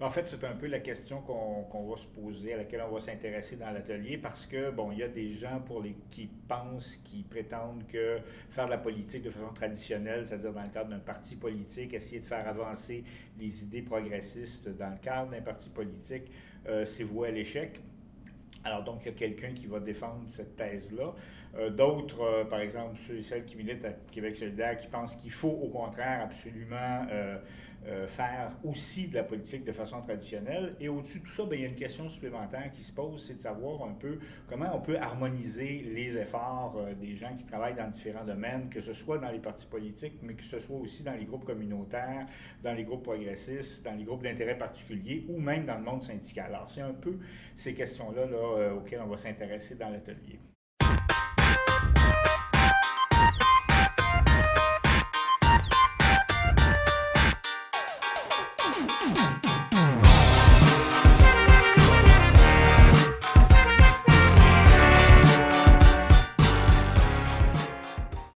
En fait, c'est un peu la question qu'on va se poser, à laquelle on va s'intéresser dans l'atelier, parce que, bon, il y a des gens qui pensent, qui prétendent que faire de la politique de façon traditionnelle, c'est-à-dire dans le cadre d'un parti politique, essayer de faire avancer les idées progressistes dans le cadre d'un parti politique, c'est voué à l'échec. Alors donc, il y a quelqu'un qui va défendre cette thèse-là. D'autres, par exemple, ceux et celles qui militent à Québec solidaire, qui pensent qu'il faut au contraire absolument faire aussi de la politique de façon traditionnelle. Et au-dessus de tout ça, bien, il y a une question supplémentaire qui se pose, c'est de savoir un peu comment on peut harmoniser les efforts des gens qui travaillent dans différents domaines, que ce soit dans les partis politiques, mais que ce soit aussi dans les groupes communautaires, dans les groupes progressistes, dans les groupes d'intérêt particuliers ou même dans le monde syndical. Alors c'est un peu ces questions-là auxquelles on va s'intéresser dans l'atelier.